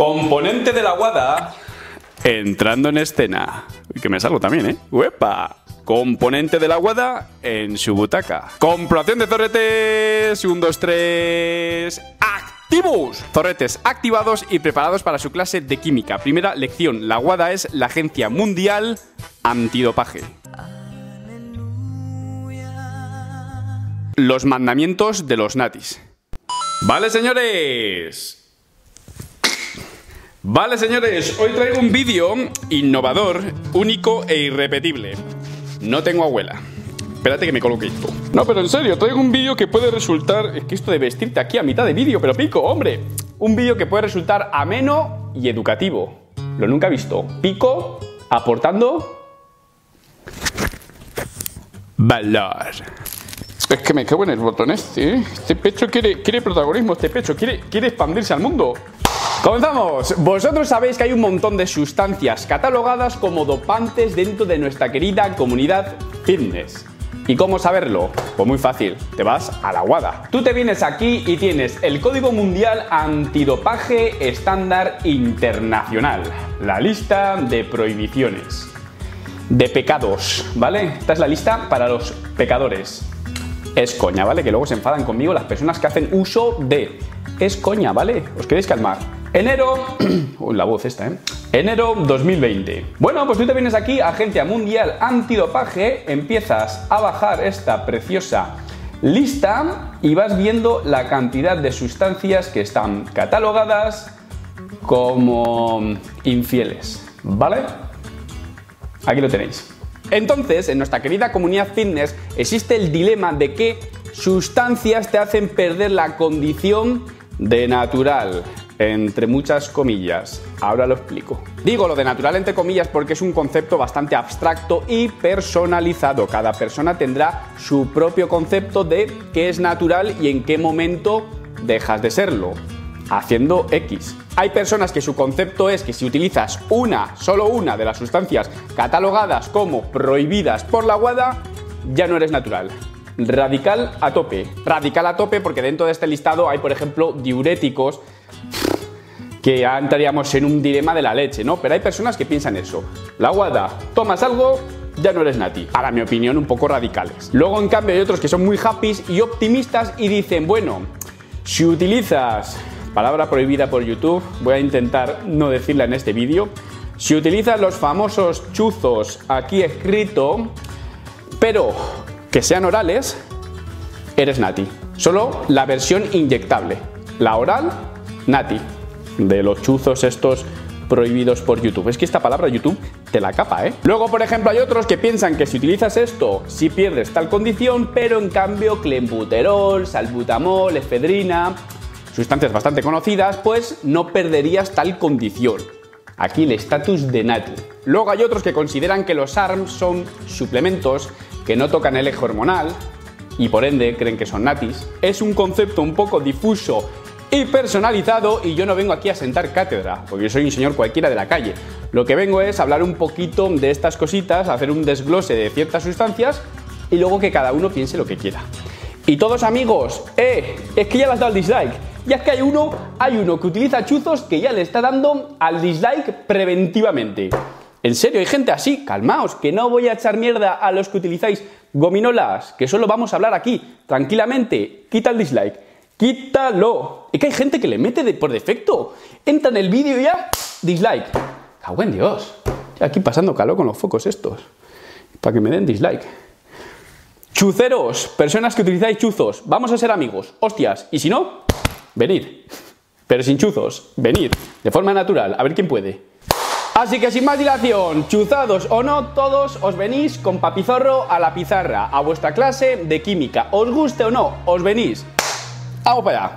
Componente de la WADA entrando en escena. Que me salgo también, ¿eh? ¡Uepa! Componente de la WADA en su butaca. Comprobación de torretes. 1, 2, 3... ¡Activos! Torretes activados y preparados para su clase de química. Primera lección. La WADA es la Agencia Mundial Antidopaje. Los mandamientos de los natis. Vale, señores. Vale, señores, hoy traigo un vídeo innovador, único e irrepetible. No tengo abuela. Espérate que me coloque esto. No, pero en serio, traigo un vídeo que puede resultar... Es que esto de vestirte aquí a mitad de vídeo, pero pico, hombre. Un vídeo que puede resultar ameno y educativo. Lo nunca he visto. Pico, aportando... valor. Es que me cago en el botón este, ¿eh? Este pecho quiere protagonismo, este pecho quiere expandirse al mundo. ¡Comenzamos! Vosotros sabéis que hay un montón de sustancias catalogadas como dopantes dentro de nuestra querida comunidad fitness. ¿Y cómo saberlo? Pues muy fácil, te vas a la WADA. Tú te vienes aquí y tienes el Código Mundial Antidopaje Estándar Internacional. La lista de prohibiciones. De pecados, ¿vale? Esta es la lista para los pecadores. Es coña, ¿vale? Que luego se enfadan conmigo las personas que hacen uso de... Es coña, ¿vale? Os queréis calmar. Enero... Uy, la voz esta, ¿eh? Enero 2020. Bueno, pues tú te vienes aquí, Agencia Mundial Antidopaje, empiezas a bajar esta preciosa lista y vas viendo la cantidad de sustancias que están catalogadas como infieles, ¿vale? Aquí lo tenéis. Entonces, en nuestra querida comunidad fitness existe el dilema de qué sustancias te hacen perder la condición de natural. Entre muchas comillas. Ahora lo explico. Digo lo de natural entre comillas porque es un concepto bastante abstracto y personalizado. Cada persona tendrá su propio concepto de qué es natural y en qué momento dejas de serlo. Haciendo X. Hay personas que su concepto es que si utilizas una, solo una de las sustancias catalogadas como prohibidas por la WADA, ya no eres natural. Radical a tope. Radical a tope porque dentro de este listado hay, por ejemplo, diuréticos... que ya entraríamos en un dilema de la leche, ¿no? Pero hay personas que piensan eso. La WADA, tomas algo, ya no eres nati. Para mi opinión, un poco radicales. Luego, en cambio, hay otros que son muy happy y optimistas y dicen, bueno, si utilizas... Palabra prohibida por YouTube, voy a intentar no decirla en este vídeo. Si utilizas los famosos chuzos aquí escrito, pero que sean orales, eres nati. Solo la versión inyectable. La oral, nati. De los chuzos estos prohibidos por YouTube. Es que esta palabra YouTube te la capa, ¿eh? Luego, por ejemplo, hay otros que piensan que si utilizas esto, sí pierdes tal condición, pero en cambio clenbuterol, salbutamol, efedrina, sustancias bastante conocidas, pues no perderías tal condición. Aquí el estatus de nati. Luego hay otros que consideran que los ARMS son suplementos que no tocan el eje hormonal y por ende creen que son natis. Es un concepto un poco difuso y personalizado, y yo no vengo aquí a sentar cátedra, porque yo soy un señor cualquiera de la calle. Lo que vengo es hablar un poquito de estas cositas, hacer un desglose de ciertas sustancias y luego que cada uno piense lo que quiera. Y todos amigos, es que ya le has dado el dislike. Y es que hay uno que utiliza chuzos que ya le está dando al dislike preventivamente. En serio, hay gente así, calmaos, que no voy a echar mierda a los que utilizáis gominolas, que solo vamos a hablar aquí, tranquilamente. Quita el dislike. ¡Quítalo! Es que hay gente que le mete por defecto. Entra en el vídeo y ya... dislike. ¡Cago en Dios! Estoy aquí pasando calor con los focos estos. Para que me den dislike. Chuceros, personas que utilizáis chuzos, vamos a ser amigos. Hostias. Y si no, venid. Pero sin chuzos, venid. De forma natural, a ver quién puede. Así que sin más dilación, chuzados o no, todos os venís con Papi Zorro a la pizarra, a vuestra clase de química. Os guste o no, os venís. ¡Vamos para allá!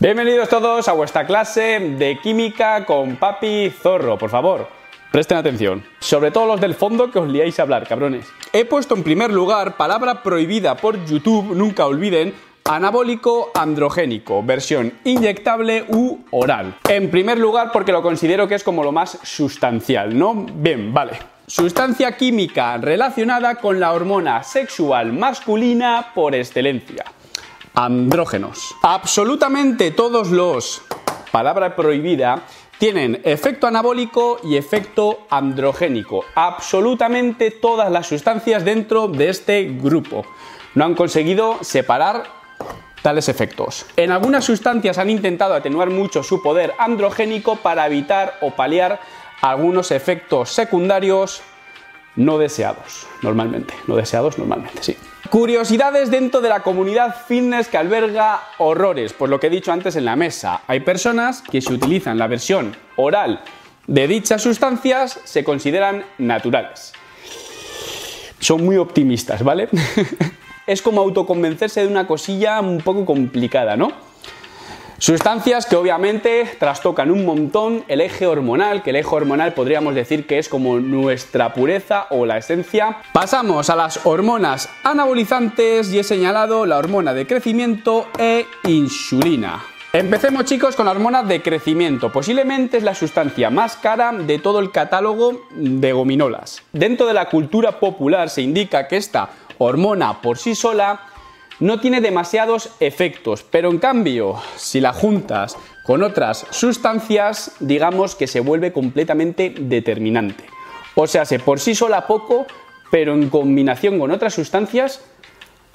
Bienvenidos todos a vuestra clase de química con Papi Zorro. Por favor, presten atención. Sobre todo los del fondo que os liáis a hablar, cabrones. He puesto en primer lugar palabra prohibida por YouTube, nunca olviden, anabólico androgénico, versión inyectable u oral. En primer lugar porque lo considero que es como lo más sustancial, ¿no? Bien, vale. Sustancia química relacionada con la hormona sexual masculina por excelencia. andrógenos. Absolutamente todos los, palabra prohibida, tienen efecto anabólico y efecto androgénico. Absolutamente todas las sustancias dentro de este grupo no han conseguido separar tales efectos. En algunas sustancias han intentado atenuar mucho su poder androgénico para evitar o paliar algunos efectos secundarios no deseados, normalmente. No deseados normalmente, sí. Curiosidades dentro de la comunidad fitness que alberga horrores, pues lo que he dicho antes en la mesa. Hay personas que si utilizan la versión oral de dichas sustancias se consideran naturales. Son muy optimistas, ¿vale? Es como autoconvencerse de una cosilla un poco complicada, ¿no? Sustancias que obviamente trastocan un montón el eje hormonal, que el eje hormonal podríamos decir que es como nuestra pureza o la esencia. Pasamos a las hormonas anabolizantes y he señalado la hormona de crecimiento e insulina. Empecemos, chicos, con la hormona de crecimiento. Posiblemente es la sustancia más cara de todo el catálogo de gominolas. Dentro de la cultura popular se indica que esta hormona por sí sola no tiene demasiados efectos, pero en cambio, si la juntas con otras sustancias, digamos que se vuelve completamente determinante. O sea, se por sí sola poco, pero en combinación con otras sustancias,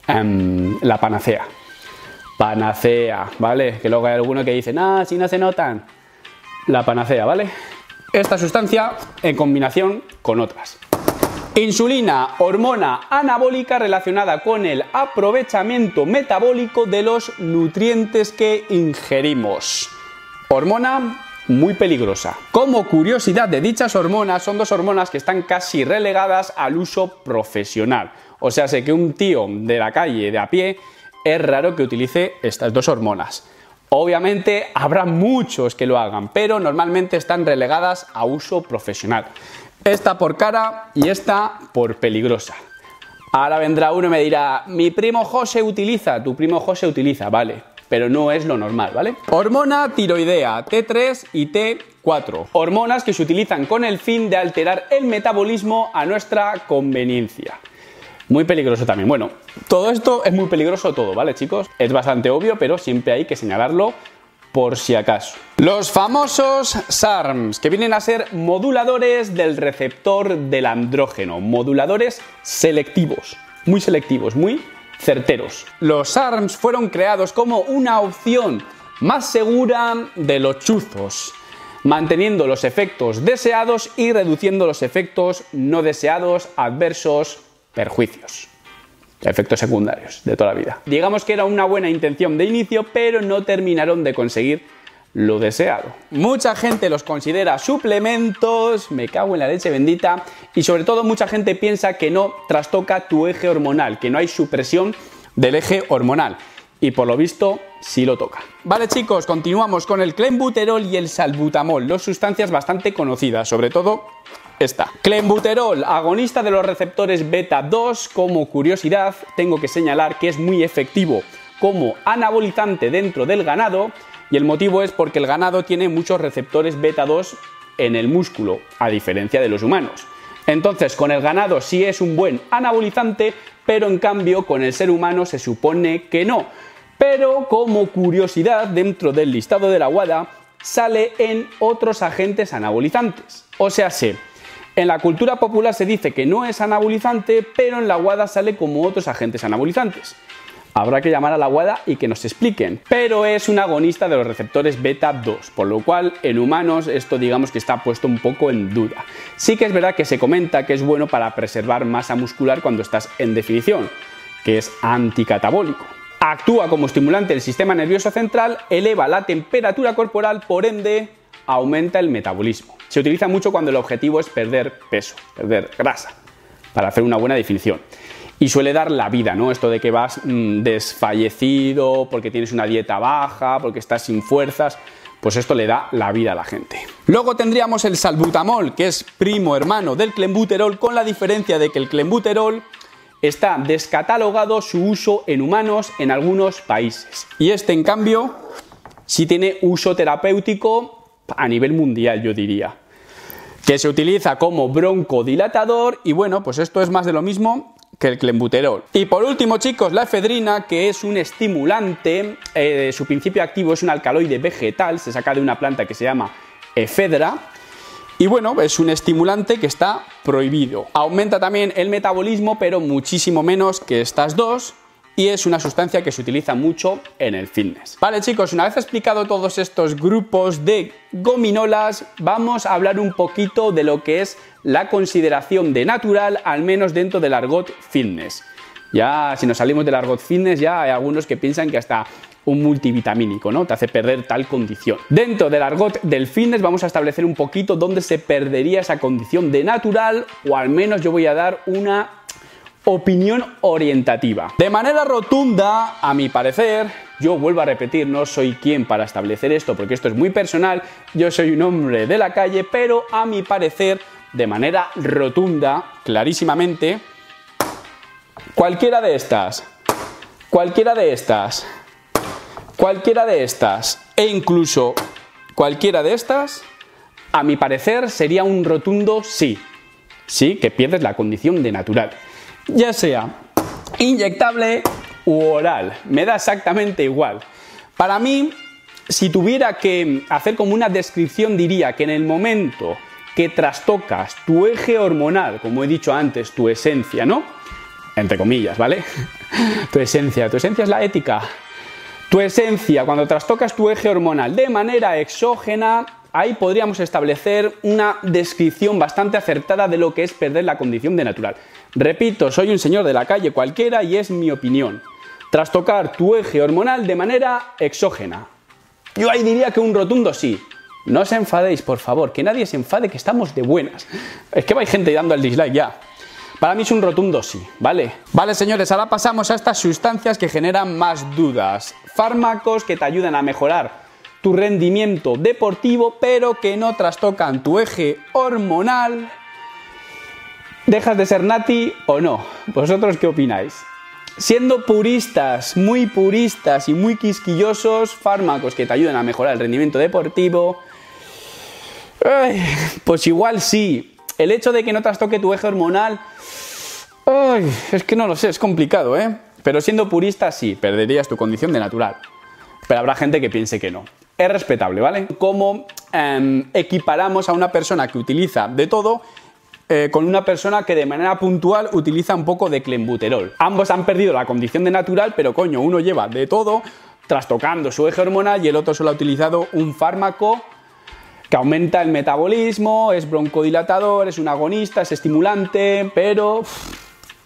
la panacea. Panacea, ¿vale? Que luego hay alguno que dice, ah, si no se notan. La panacea, ¿vale? Esta sustancia en combinación con otras. Insulina, hormona anabólica relacionada con el aprovechamiento metabólico de los nutrientes que ingerimos. Hormona muy peligrosa. Como curiosidad de dichas hormonas, son dos hormonas que están casi relegadas al uso profesional. O sea, sé que un tío de la calle, de a pie, es raro que utilice estas dos hormonas. Obviamente habrá muchos que lo hagan, pero normalmente están relegadas a uso profesional. Esta por cara y esta por peligrosa. Ahora vendrá uno y me dirá, mi primo José utiliza, tu primo José utiliza, vale, pero no es lo normal, ¿vale? Hormona tiroidea, T3 y T4. Hormonas que se utilizan con el fin de alterar el metabolismo a nuestra conveniencia. Muy peligroso también. Bueno, todo esto es muy peligroso todo, ¿vale, chicos? Es bastante obvio, pero siempre hay que señalarlo por si acaso. Los famosos SARMs, que vienen a ser moduladores del receptor del andrógeno, moduladores selectivos, muy certeros. Los SARMs fueron creados como una opción más segura de los chuzos, manteniendo los efectos deseados y reduciendo los efectos no deseados, adversos, perjuicios. Efectos secundarios de toda la vida. Digamos que era una buena intención de inicio, pero no terminaron de conseguir lo deseado. Mucha gente los considera suplementos, me cago en la leche bendita, y sobre todo mucha gente piensa que no trastoca tu eje hormonal, que no hay supresión del eje hormonal. Y por lo visto, sí lo toca. Vale, chicos, continuamos con el clenbuterol y el salbutamol, dos sustancias bastante conocidas, sobre todo esta. Clenbuterol, agonista de los receptores beta 2. Como curiosidad, tengo que señalar que es muy efectivo como anabolizante dentro del ganado, y el motivo es porque el ganado tiene muchos receptores beta 2 en el músculo, a diferencia de los humanos. Entonces, con el ganado sí es un buen anabolizante, pero en cambio con el ser humano se supone que no. Pero como curiosidad, dentro del listado de la WADA sale en otros agentes anabolizantes. O sea, sí. En la cultura popular se dice que no es anabolizante, pero en la WADA sale como otros agentes anabolizantes. Habrá que llamar a la WADA y que nos expliquen. Pero es un agonista de los receptores beta 2, por lo cual en humanos esto digamos que está puesto un poco en duda. Sí que es verdad que se comenta que es bueno para preservar masa muscular cuando estás en definición, que es anticatabólico. Actúa como estimulante del sistema nervioso central, eleva la temperatura corporal, por ende aumenta el metabolismo. Se utiliza mucho cuando el objetivo es perder peso, perder grasa, para hacer una buena definición. Y suele dar la vida, ¿no? Esto de que vas desfallecido, porque tienes una dieta baja, porque estás sin fuerzas, pues esto le da la vida a la gente. Luego tendríamos el salbutamol, que es primo hermano del clenbuterol, con la diferencia de que el clenbuterol está descatalogado su uso en humanos en algunos países. Y este, en cambio, sí tiene uso terapéutico a nivel mundial, yo diría, que se utiliza como broncodilatador y bueno, pues esto es más de lo mismo que el clenbuterol. Y por último, chicos, la efedrina, que es un estimulante, su principio activo es un alcaloide vegetal, se saca de una planta que se llama efedra. Y bueno, es un estimulante que está prohibido. Aumenta también el metabolismo, pero muchísimo menos que estas dos. Y es una sustancia que se utiliza mucho en el fitness. Vale, chicos, una vez explicado todos estos grupos de gominolas, vamos a hablar un poquito de lo que es la consideración de natural, al menos dentro del argot fitness. Ya, si nos salimos del argot fitness, ya hay algunos que piensan que hasta un multivitamínico, ¿no?, te hace perder tal condición. Dentro del argot del fitness vamos a establecer un poquito dónde se perdería esa condición de natural, o al menos yo voy a dar una opinión orientativa. De manera rotunda, a mi parecer, yo vuelvo a repetir, no soy quien para establecer esto, porque esto es muy personal, yo soy un hombre de la calle, pero a mi parecer, de manera rotunda, clarísimamente, cualquiera de estas, cualquiera de estas, cualquiera de estas, e incluso cualquiera de estas, a mi parecer sería un rotundo sí. Sí, que pierdes la condición de natural. Ya sea inyectable u oral, me da exactamente igual. Para mí, si tuviera que hacer como una descripción, diría que en el momento que trastocas tu eje hormonal, como he dicho antes, tu esencia, ¿no?, entre comillas, ¿vale? Tu esencia es la ética. Tu esencia, cuando trastocas tu eje hormonal de manera exógena, ahí podríamos establecer una descripción bastante acertada de lo que es perder la condición de natural. Repito, soy un señor de la calle cualquiera y es mi opinión. Trastocar tu eje hormonal de manera exógena. Yo ahí diría que un rotundo sí. No os enfadéis, por favor, que nadie se enfade, que estamos de buenas. Es que va gente dando al dislike ya. Para mí es un rotundo sí, ¿vale? Vale, señores, ahora pasamos a estas sustancias que generan más dudas. Fármacos que te ayudan a mejorar tu rendimiento deportivo, pero que no trastocan tu eje hormonal. ¿Dejas de ser nati o no? ¿Vosotros qué opináis? Siendo puristas y muy quisquillosos, fármacos que te ayudan a mejorar el rendimiento deportivo, pues igual sí. El hecho de que no trastoque tu eje hormonal, es que no lo sé, es complicado, ¿eh? Pero siendo purista sí, perderías tu condición de natural. Pero habrá gente que piense que no. Es respetable, ¿vale? Como equiparamos a una persona que utiliza de todo con una persona que de manera puntual utiliza un poco de clenbuterol. Ambos han perdido la condición de natural, pero coño, uno lleva de todo trastocando su eje hormonal y el otro solo ha utilizado un fármaco que aumenta el metabolismo, es broncodilatador, es un agonista, es estimulante, pero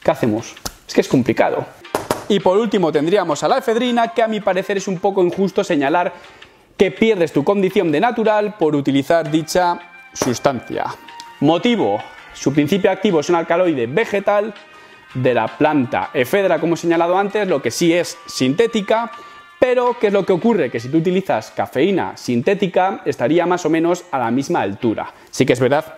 ¿qué hacemos? Es que es complicado. Y por último tendríamos a la efedrina, que a mi parecer es un poco injusto señalar que pierdes tu condición de natural por utilizar dicha sustancia. Motivo: su principio activo es un alcaloide vegetal de la planta efedra, como he señalado antes, lo que sí es sintética, pero ¿qué es lo que ocurre? Que si tú utilizas cafeína sintética estaría más o menos a la misma altura. Sí que es verdad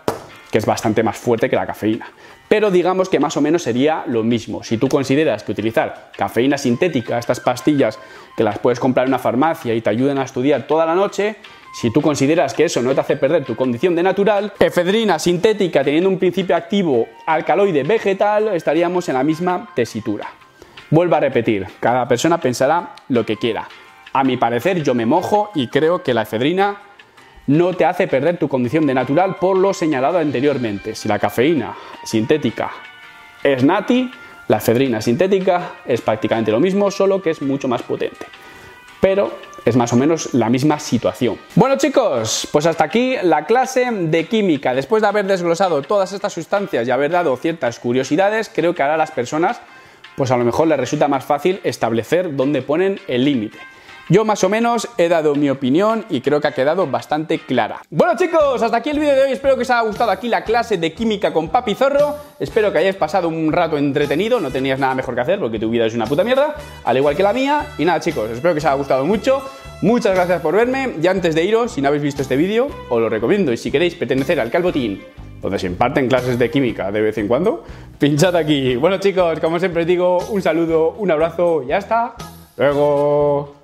que es bastante más fuerte que la cafeína, pero digamos que más o menos sería lo mismo. Si tú consideras que utilizar cafeína sintética, estas pastillas que las puedes comprar en una farmacia y te ayudan a estudiar toda la noche, si tú consideras que eso no te hace perder tu condición de natural, efedrina sintética teniendo un principio activo alcaloide vegetal, estaríamos en la misma tesitura. Vuelvo a repetir, cada persona pensará lo que quiera. A mi parecer, yo me mojo y creo que la efedrina no te hace perder tu condición de natural por lo señalado anteriormente. Si la cafeína sintética es nati, la efedrina sintética es prácticamente lo mismo, solo que es mucho más potente. Pero es más o menos la misma situación. Bueno, chicos, pues hasta aquí la clase de química. Después de haber desglosado todas estas sustancias y haber dado ciertas curiosidades, creo que ahora a las personas, pues a lo mejor les resulta más fácil establecer dónde ponen el límite. Yo más o menos he dado mi opinión y creo que ha quedado bastante clara. Bueno, chicos, hasta aquí el vídeo de hoy. Espero que os haya gustado aquí la clase de química con Papi Zorro. Espero que hayáis pasado un rato entretenido. No tenías nada mejor que hacer porque tu vida es una puta mierda, al igual que la mía. Y nada, chicos, espero que os haya gustado mucho. Muchas gracias por verme. Y antes de iros, si no habéis visto este vídeo, os lo recomiendo. Y si queréis pertenecer al Calbotín, donde se imparten clases de química de vez en cuando, pinchad aquí. Bueno, chicos, como siempre os digo, un saludo, un abrazo y hasta luego.